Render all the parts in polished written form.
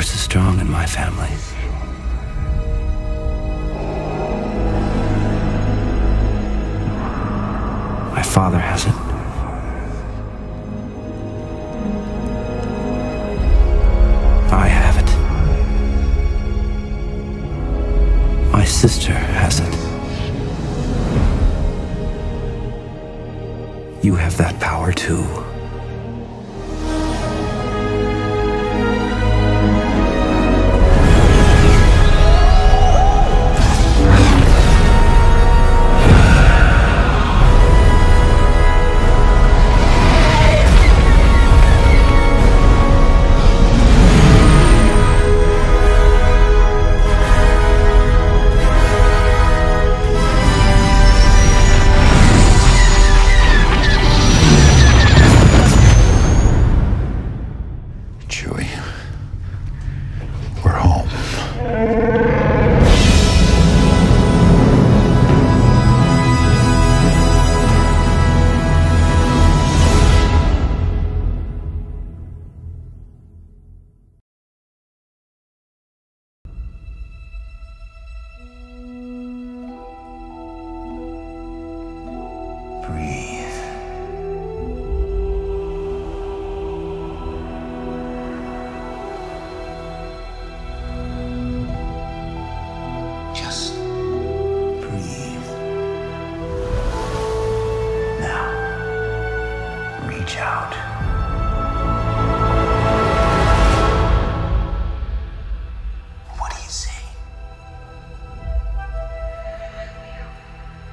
force is strong in my family. My father has it. I have it. My sister has it. You have that power too.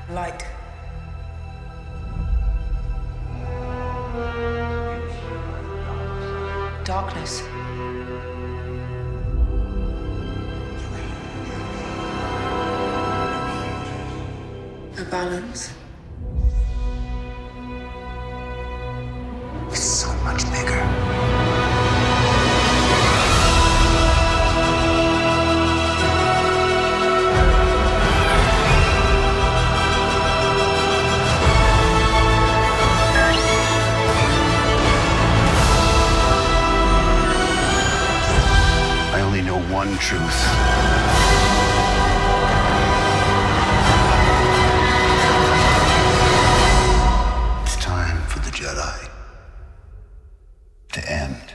Light. Darkness. A balance. It's so much bigger. One truth. It's time for the Jedi to end.